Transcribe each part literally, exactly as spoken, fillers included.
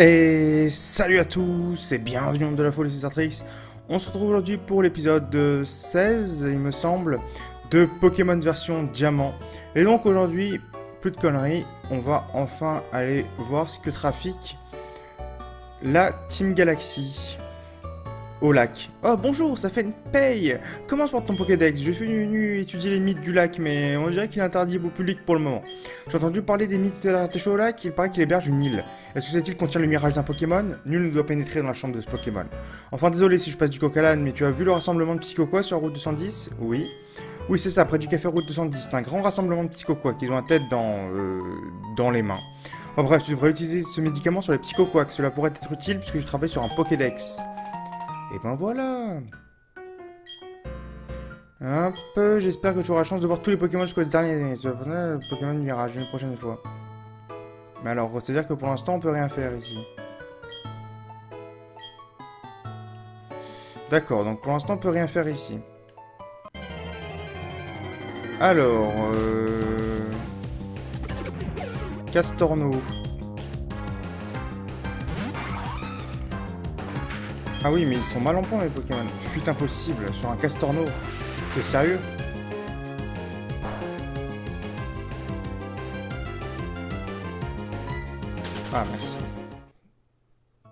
Et salut à tous et bienvenue de la Folie StarTrix. On se retrouve aujourd'hui pour l'épisode seize, il me semble, de Pokémon version Diamant. Et donc aujourd'hui, plus de conneries, on va enfin aller voir ce que trafique la Team Galaxy au lac. Oh bonjour, ça fait une paye. Comment se porte ton Pokédex? Je suis venu étudier les mythes du lac, mais on dirait qu'il est interdit au public pour le moment. J'ai entendu parler des mythes rattachés au lac, il paraît qu'il héberge une île. Est-ce que cette île contient le mirage d'un Pokémon? Nul ne doit pénétrer dans la chambre de ce Pokémon. Enfin désolé si je passe du Coq-Alan, mais tu as vu le rassemblement de Psykokwak sur la route deux cent dix? Oui. Oui c'est ça, près du café route deux cent dix, c'est un grand rassemblement de Psykokwak, ils ont la tête dans... Euh, dans les mains. Enfin bref, tu devrais utiliser ce médicament sur les Psykokwak, cela pourrait être utile puisque je travaille sur un Pokédex. Et ben voilà. Un peu, j'espère que tu auras la chance de voir tous les Pokémon jusqu'au dernier. Tu vas prendre le Pokémon Mirage une prochaine fois. Mais alors, c'est-à-dire que pour l'instant, on peut rien faire ici. D'accord, donc pour l'instant, on peut rien faire ici. Alors, euh... Castorneau. Ah oui, mais ils sont mal en point les Pokémon. Fuite impossible sur un Castorneau. T'es sérieux? Ah, merci.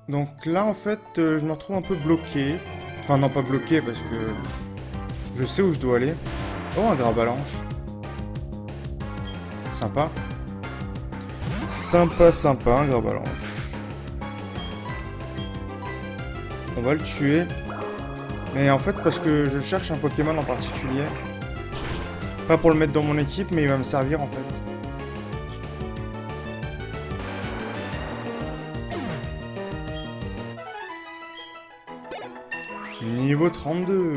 Donc là, en fait, euh, je me retrouve un peu bloqué. Enfin, non, pas bloqué, parce que je sais où je dois aller. Oh, un Grabbalanche. Sympa. Sympa, sympa, un Grabbalanche. On va le tuer. Mais en fait, parce que je cherche un Pokémon en particulier. Pas pour le mettre dans mon équipe, mais il va me servir en fait. Niveau trente-deux.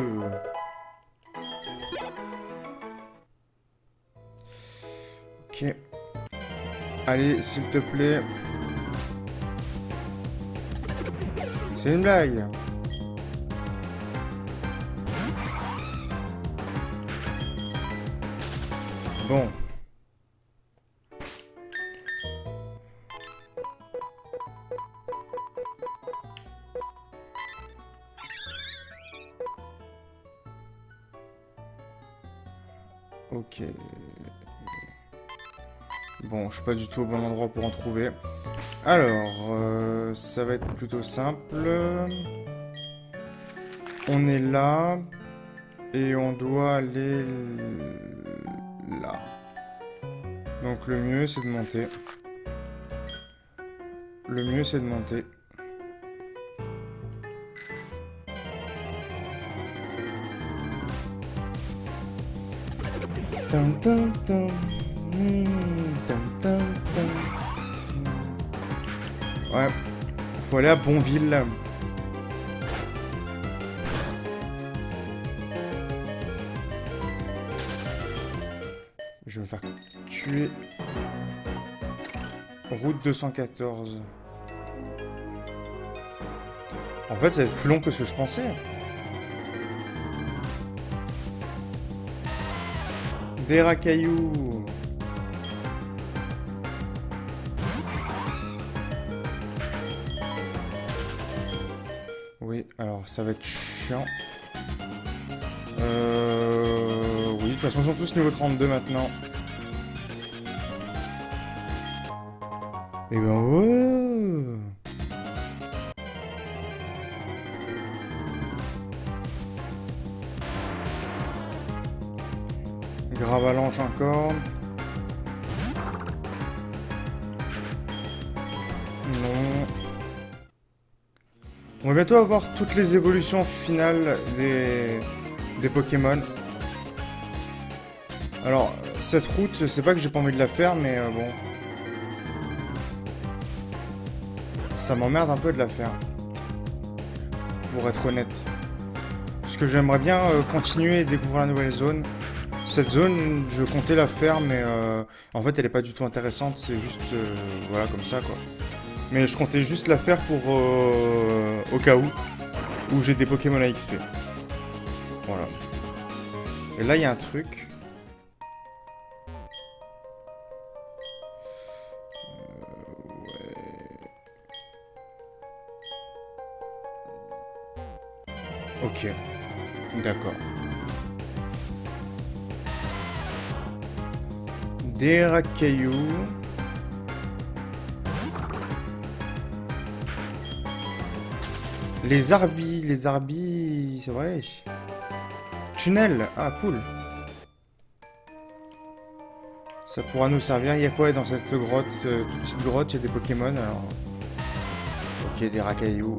Ok. Allez, s'il te plaît. C'est une blague. Bon. Ok. Bon, je suis pas du tout au bon endroit pour en trouver. Alors, euh, ça va être plutôt simple. On est là. Et on doit aller là. Donc le mieux, c'est de monter. Le mieux, c'est de monter. Tum, tum, tum. Mmh, tum, tum, tum. Ouais, faut aller à Bonville. Je vais me faire tuer. Route deux cent quatorze. En fait, ça va être plus long que ce que je pensais. Des Racaillou. Ça va être chiant. Euh... Oui, de toute façon, ils sont tous niveau trente-deux maintenant. Et ben voilà. Grabbalanche encore. On va bientôt avoir toutes les évolutions finales des, des Pokémon. Alors, cette route, c'est pas que j'ai pas envie de la faire, mais euh, bon. Ça m'emmerde un peu de la faire. Pour être honnête. Parce que j'aimerais bien euh, continuer et découvrir la nouvelle zone. Cette zone, je comptais la faire, mais euh, en fait, elle est pas du tout intéressante. C'est juste, euh, voilà, comme ça, quoi. Mais je comptais juste la faire pour euh, au cas où, où j'ai des Pokémon à X P. Voilà. Et là, il y a un truc. Euh, ouais. Ok, d'accord. Des Racaillou. Les arbis, les arbis, c'est vrai. Tunnel, ah cool. Ça pourra nous servir. Il y a quoi dans cette grotte, euh, toute petite grotte? Il y a des Pokémon, alors. Ok, des Racaillou.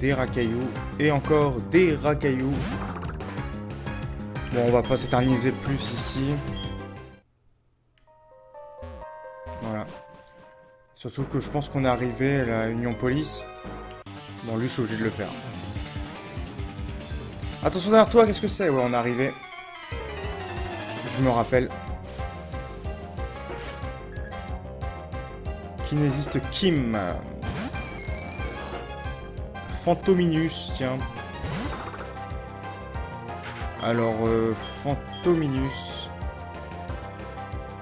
Des Racaillou. Et encore des Racaillou. Bon, on va pas s'éterniser plus ici. Voilà. Surtout que je pense qu'on est arrivé à la Union Police. Bon, lui, je suis obligé de le faire. Attention derrière toi, qu'est-ce que c'est? Ouais, on est arrivé. Je me rappelle. Kinesiste Kim. Fantominus, tiens. Alors, euh, Fantominus.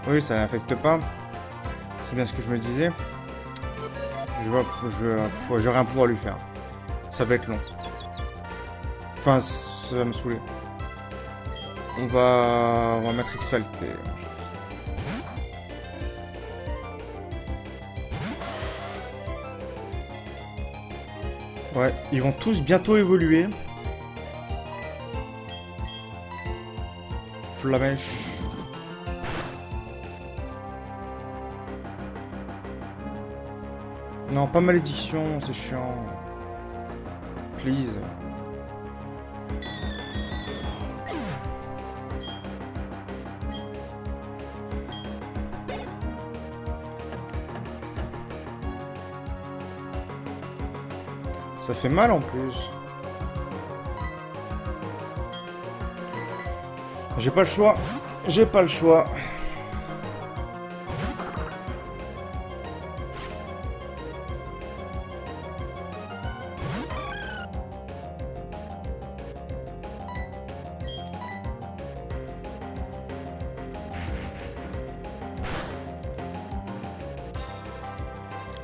Oui, ça n'affecte pas. C'est bien ce que je me disais. Je vais rien pouvoir lui faire. Ça va être long. Enfin, ça va me saouler. On va, on va mettre Exfalté. Ouais, ils vont tous bientôt évoluer. Flamèche. Non, pas malédiction, c'est chiant. Please. Ça fait mal en plus. J'ai pas le choix. J'ai pas le choix.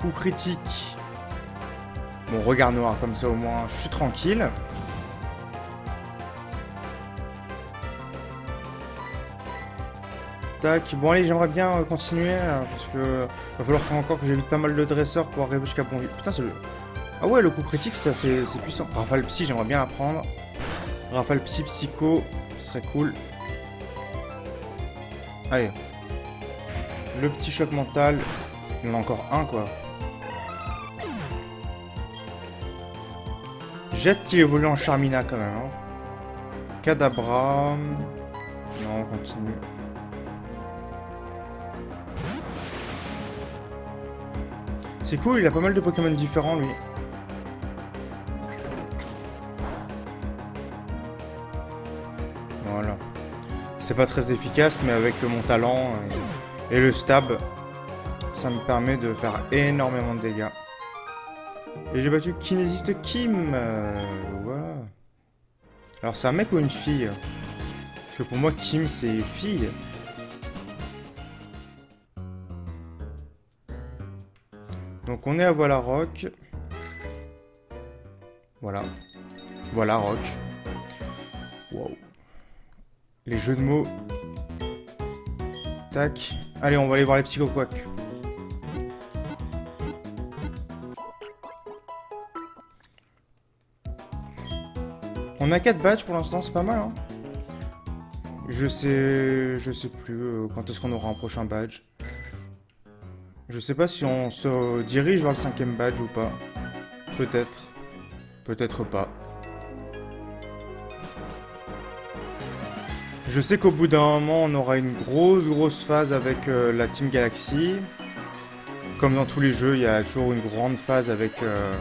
Coup critique. Mon regard noir, comme ça au moins, je suis tranquille. Tac, bon allez, j'aimerais bien continuer, parce que va falloir encore que j'évite pas mal de dresseurs pour arriver jusqu'à Bonville. Putain, c'est le... Ah ouais, le coup critique, ça fait... c'est puissant. Rafale psy, j'aimerais bien apprendre. Rafale psy, psycho, ce serait cool. Allez. Le petit choc mental. Il y en a encore un, quoi. Jette qui évolue en Charmina quand même. Hein. Cadabra. Non, on continue. C'est cool, il a pas mal de Pokémon différents lui. Voilà. C'est pas très efficace, mais avec mon talent et, et le stab, ça me permet de faire énormément de dégâts. Et j'ai battu Kinesiste Kim. Euh, voilà. Alors c'est un mec ou une fille? Parce que pour moi Kim c'est fille. Donc on est à Voilaroc. Voilà. Voilaroc. Wow. Les jeux de mots. Tac. Allez, on va aller voir les Psykokwak. On a quatre badges pour l'instant, c'est pas mal, hein. Je sais... Je sais plus euh, quand est-ce qu'on aura un prochain badge. Je sais pas si on se dirige vers le cinquième badge ou pas. Peut-être. Peut-être pas. Je sais qu'au bout d'un moment, on aura une grosse grosse phase avec euh, la Team Galaxy. Comme dans tous les jeux, il y a toujours une grande phase avec... Euh...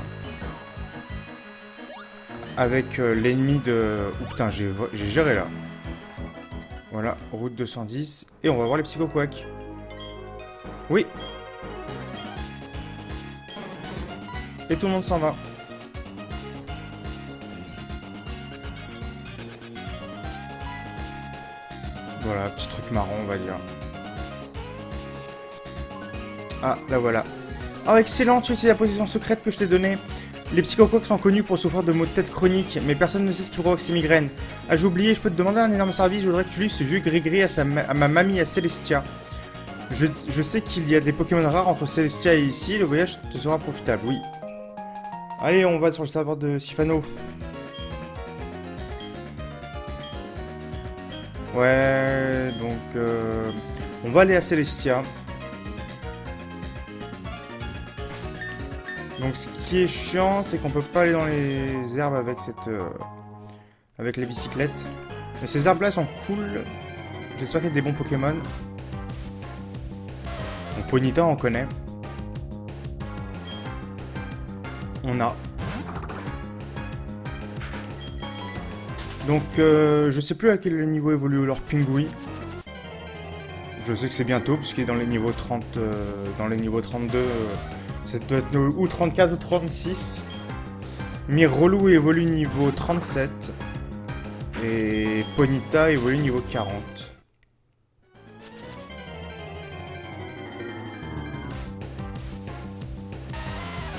Avec euh, l'ennemi de... Oh putain, j'ai géré là. Voilà, route deux cent dix. Et on va voir les Psykokwak. Oui. Et tout le monde s'en va. Voilà, petit truc marrant, on va dire. Ah, là voilà. Oh, excellent, tu utilises la position secrète que je t'ai donnée. Les psychoquaks sont connus pour souffrir de maux de tête chroniques, mais personne ne sait ce qui provoque ces migraines. Ah, j'ai oublié, je peux te demander un énorme service, je voudrais que tu livres ce vieux gris-gris à, ma à ma mamie à Célestia. Je, je sais qu'il y a des Pokémon rares entre Célestia et ici, le voyage te sera profitable, oui. Allez, on va sur le serveur de Sifano. Ouais, donc euh, on va aller à Célestia. Donc ce qui est chiant, c'est qu'on peut pas aller dans les herbes avec cette, euh, avec les bicyclettes. Mais ces herbes-là sont cool. J'espère qu'il y a des bons Pokémon. Bon, Ponyta, on connaît. On a. Donc euh, je sais plus à quel niveau évolue Lord Pingoui. Je sais que c'est bientôt, puisqu'il est dans les niveaux trente, euh, dans les niveaux trente-deux. Euh, Ça doit être ou trente-quatre ou trente-six. Mirelou évolue niveau trente-sept. Et Ponyta évolue niveau quarante.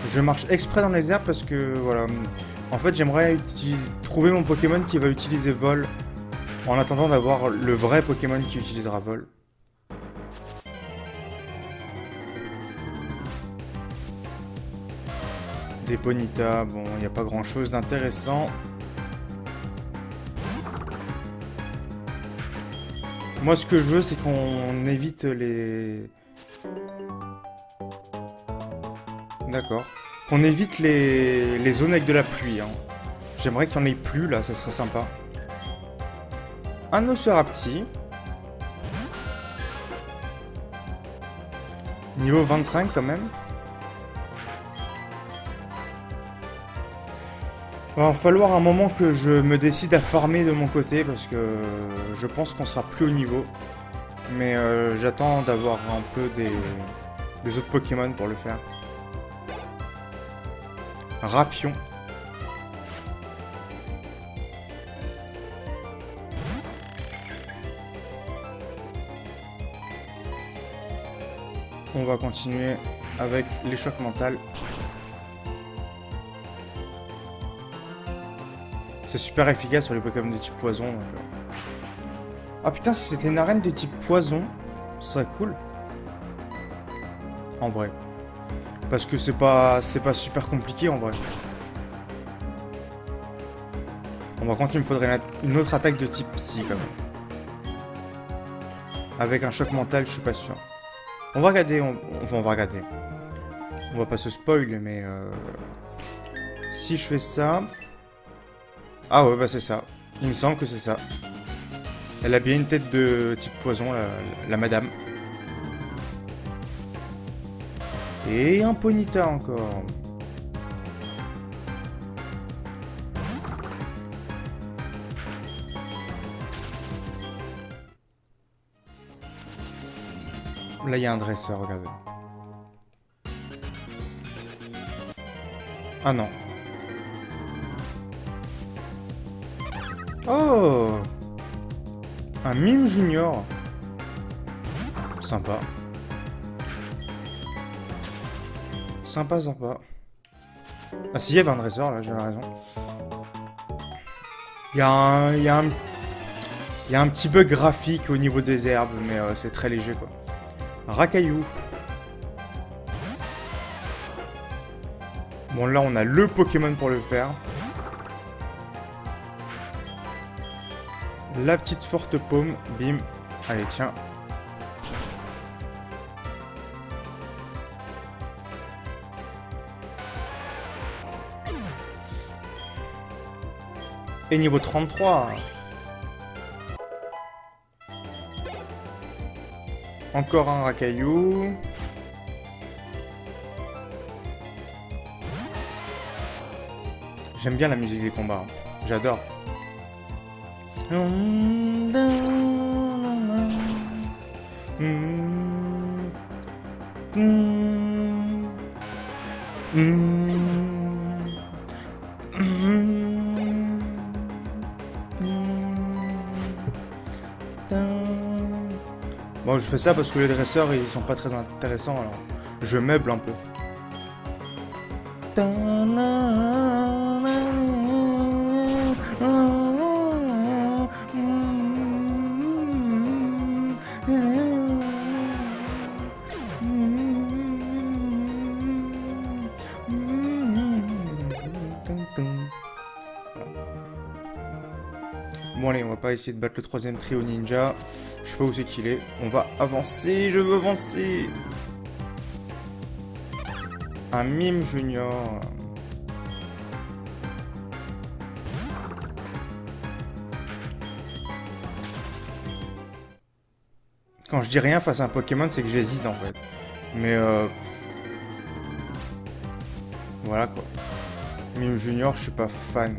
Je marche exprès dans les airs parce que, voilà. En fait, j'aimerais trouver mon Pokémon qui va utiliser Vol. En attendant d'avoir le vrai Pokémon qui utilisera Vol. Des Ponyta, bon, il n'y a pas grand chose d'intéressant. Moi, ce que je veux, c'est qu'on évite les. D'accord. Qu'on évite les... les zones avec de la pluie. Hein. J'aimerais qu'il n'y en ait plus là, ça serait sympa. Un osseur à petit. Niveau vingt-cinq quand même. Il va falloir un moment que je me décide à farmer de mon côté parce que je pense qu'on sera plus au niveau. Mais euh, j'attends d'avoir un peu des, des autres Pokémon pour le faire. Rapion. On va continuer avec les chocs mentaux. C'est super efficace sur les Pokémon de type poison. Donc... Ah putain, si c'était une arène de type poison, ce serait cool. En vrai. Parce que c'est pas c'est pas super compliqué en vrai. On va compte qu'il me faudrait une autre attaque de type psy quand même. Avec un choc mental, je suis pas sûr. On va regarder, on, enfin, on va regarder. On va pas se spoil, mais... Euh... Si je fais ça... Ah ouais, bah c'est ça. Il me semble que c'est ça. Elle a bien une tête de type poison, la, la, la madame. Et un Ponyta encore. Là, il y a un dresseur, regardez. Ah non. Oh, un Mime junior. Sympa. Sympa, sympa. Ah si, il y avait un dresseur, là, j'avais raison. Il y, y, y a un petit bug graphique au niveau des herbes, mais euh, c'est très léger, quoi. Racaillou. Bon, là, on a le Pokémon pour le faire. La petite forte paume, bim. Allez, tiens. Et niveau trente-trois. Encore un Racaillou. J'aime bien la musique des combats. J'adore. Bon, je fais ça parce que les dresseurs ils sont pas très intéressants alors je meuble un peu. Bon allez, on va pas essayer de battre le troisième trio ninja. Je sais pas où c'est qu'il est. On va avancer, je veux avancer. Un Mime junior. Quand je dis rien face à un Pokémon, c'est que j'hésite en fait. Mais euh... voilà quoi. Mime junior, je suis pas fan.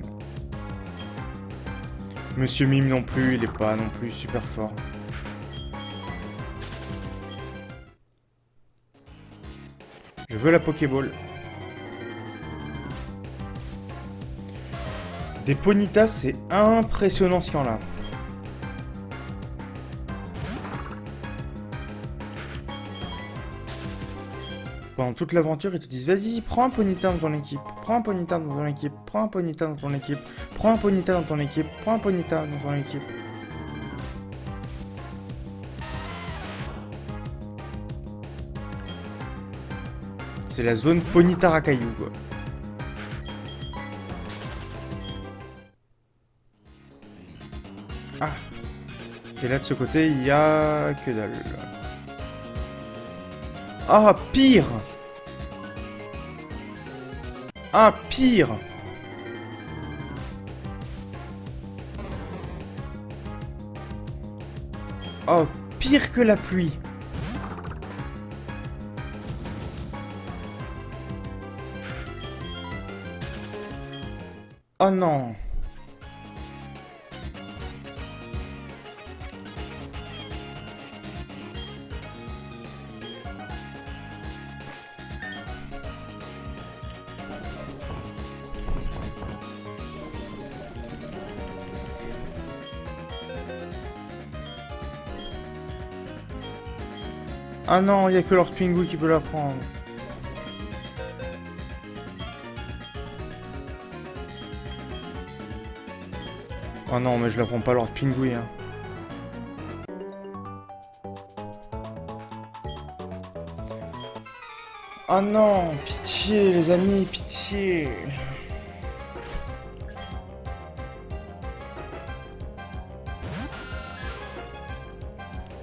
Monsieur Mime non plus, il est pas non plus super fort. Je veux la Pokéball. Des Ponyta, c'est impressionnant ce qu'il y en a. Pendant toute l'aventure, ils te disent, vas-y, prends un Ponyta dans ton équipe, prends un Ponyta dans ton équipe, prends un Ponyta dans ton équipe, prends un Ponyta dans ton équipe, prends un Ponyta dans ton équipe. C'est la zone Ponyta Racaillou, quoi. Ah. Et là, de ce côté, il y a que dalle. Ah, pire. Ah, pire. Oh, pire que la pluie. Oh non. Ah non, il n'y a que Lord Pingoui qui peut la prendre. Ah non, mais je la prends pas Lord Pingoui, hein. Ah non, pitié les amis, pitié.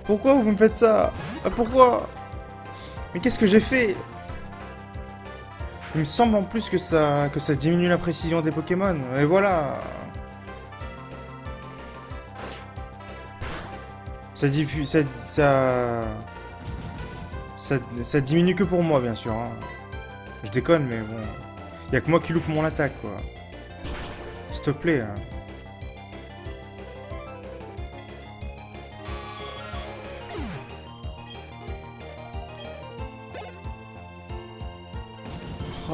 Pourquoi vous me faites ça? Pourquoi? Mais qu'est-ce que j'ai fait? Il me semble en plus que ça que ça diminue la précision des Pokémon. Et voilà. Ça diffuse, ça, ça, ça, ça diminue que pour moi bien sûr. Hein. Je déconne mais bon, il y a que moi qui loupe mon attaque quoi. S'il te plaît. Hein.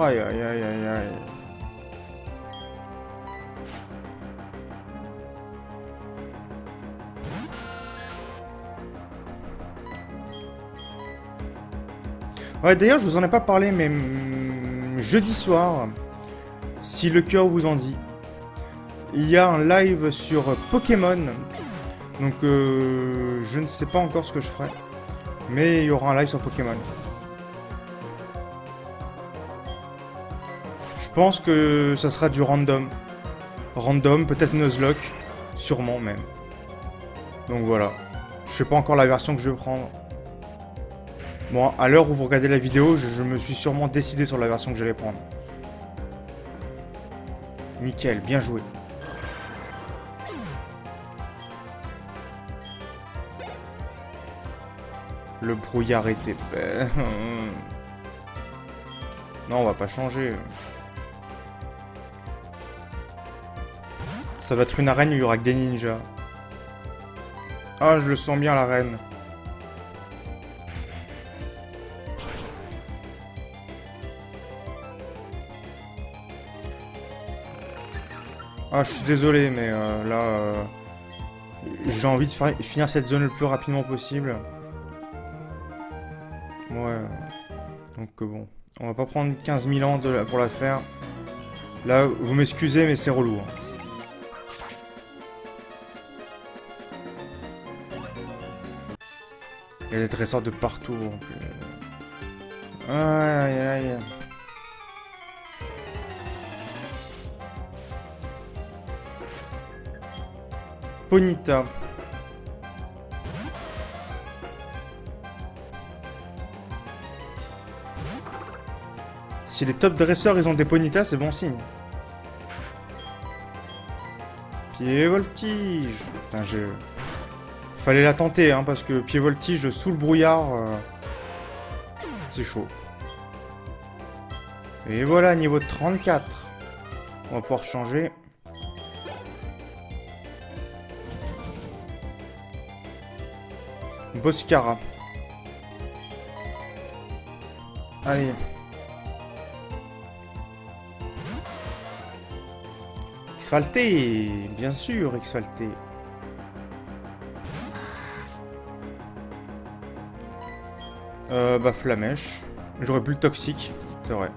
Aïe aïe aïe aïe aïe. Ouais, d'ailleurs, je vous en ai pas parlé, mais mm, jeudi soir, si le cœur vous en dit, il y a un live sur Pokémon. Donc, euh, je ne sais pas encore ce que je ferai, mais il y aura un live sur Pokémon. Je pense que ça sera du random. Random, peut-être Nuzlocke, sûrement même. Donc voilà. Je sais pas encore la version que je vais prendre. Bon, à l'heure où vous regardez la vidéo, je, je me suis sûrement décidé sur la version que j'allais prendre. Nickel, bien joué. Le brouillard est épais. Non, on va pas changer. Ça va être une arène où il y aura que des ninjas. Ah, je le sens bien l'arène. Ah, je suis désolé, mais euh, là, euh, j'ai envie de faire, finir cette zone le plus rapidement possible. Ouais. Donc euh, bon, On va pas prendre quinze mille ans de la, pour la faire. Là, vous m'excusez, mais c'est relou. Hein. Il y a des dresseurs de partout. Donc, euh... aïe, aïe, aïe. Ponyta. Si les top dresseurs ils ont des Ponyta, c'est bon signe. Pied voltige. Putain, j'ai... Fallait la tenter, hein, parce que pied voltige sous le brouillard, euh... c'est chaud. Et voilà, niveau trente-quatre. On va pouvoir changer. Boscara. Allez. Exfalté, bien sûr, Exfalté. Euh, bah, Flamèche. J'aurais plus le Toxique, c'est vrai.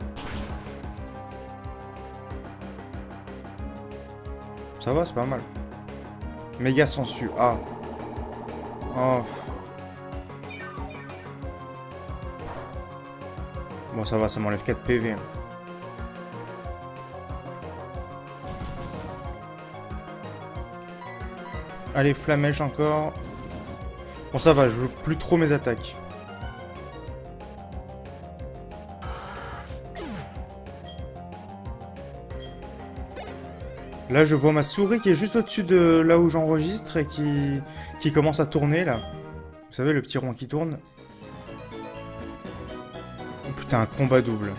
Ça va, c'est pas mal. Méga sensu, ah. Oh. Bon, ça va, ça m'enlève quatre P V. Allez, Flamèche encore. Bon, ça va, je joue plus trop mes attaques. Là, je vois ma souris qui est juste au-dessus de là où j'enregistre et qui... qui commence à tourner, là. Vous savez, le petit rond qui tourne. Oh, putain, un combat double.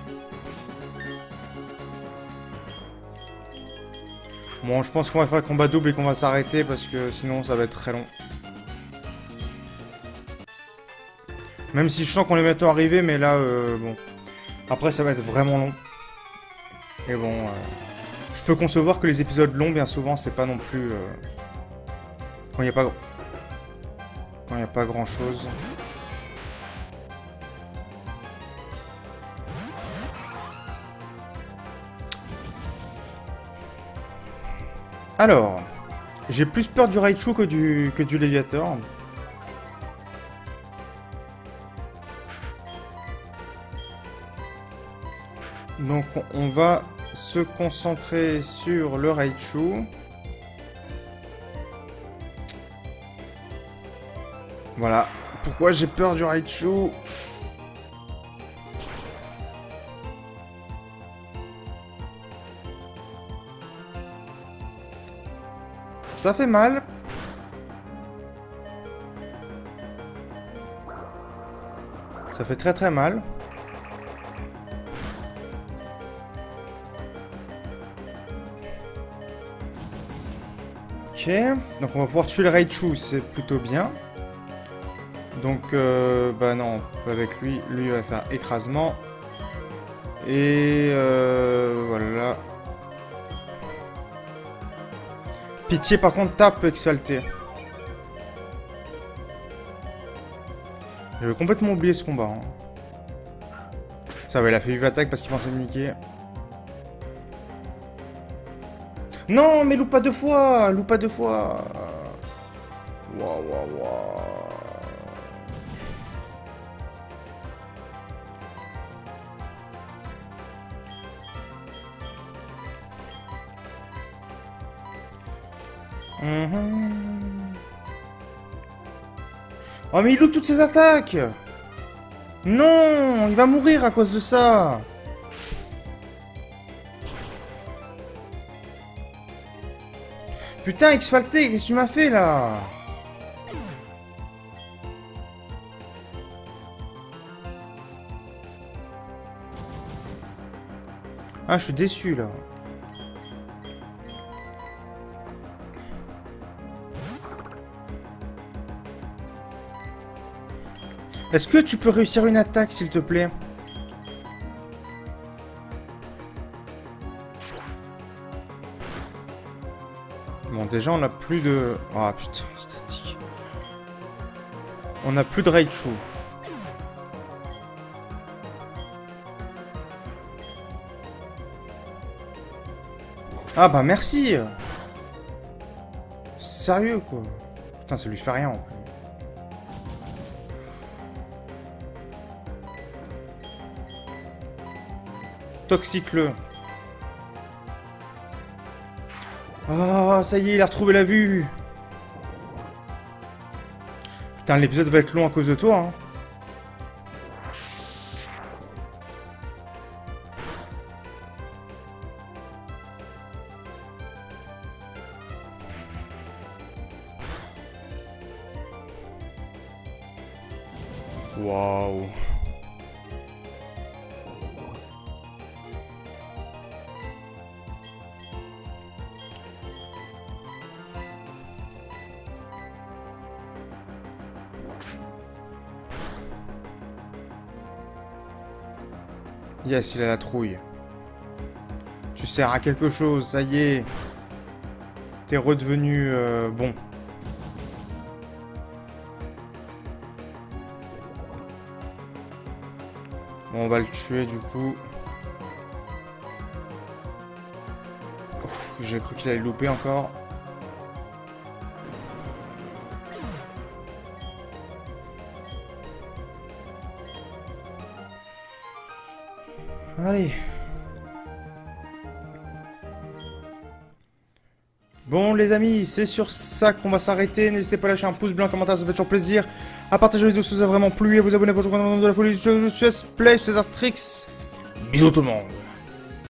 Bon, je pense qu'on va faire le combat double et qu'on va s'arrêter parce que sinon ça va être très long. Même si je sens qu'on les bientôt arriver, mais là, euh, bon. Après, ça va être vraiment long. Et bon, euh, je peux concevoir que les épisodes longs, bien souvent, c'est pas non plus... Euh, quand il n'y a pas... Quand il n'y a pas grand-chose. Alors, j'ai plus peur du Raichu que du, que du Léviator. Donc on va se concentrer sur le Raichu. Voilà, pourquoi j'ai peur du Raichu ? Ça fait mal. Ça fait très très mal. Ok. Donc on va pouvoir tuer le Raichu, c'est plutôt bien. Donc euh, bah non, avec lui, lui il va faire écrasement. Et euh, voilà. Pitié, par contre, tape, Exfalté. J'avais complètement oublié ce combat. Hein. Ça va, il a fait vive attaque parce qu'il pensait me niquer. Non, mais loupe pas deux fois. Loupe pas deux fois. Waouh, waouh, waouh. Mmh. Oh mais il loupe toutes ses attaques. Non, il va mourir à cause de ça. Putain, Exfalté, qu'est-ce que tu m'as fait là? Ah, je suis déçu là. Est-ce que tu peux réussir une attaque, s'il te plaît? Bon, déjà, on n'a plus de... Ah, oh, putain, statique. On n'a plus de Raichu. Ah bah merci. Sérieux quoi. Putain, ça lui fait rien en plus. Toxique-le. Ah, oh, ça y est, il a retrouvé la vue. Putain, l'épisode va être long à cause de toi, hein. Waouh. Yes, il a la trouille. Tu sers à quelque chose, ça y est. T'es redevenu euh, bon. Bon, on va le tuer du coup. J'ai cru qu'il allait louper encore. Allez. Bon les amis, c'est sur ça qu'on va s'arrêter. N'hésitez pas à lâcher un pouce bleu, un commentaire, ça fait toujours plaisir. À partager les vidéos si ça vous a vraiment plu et à vous abonner pour le compte de la Folie. Je suis Zartrix. Bisous tout le monde.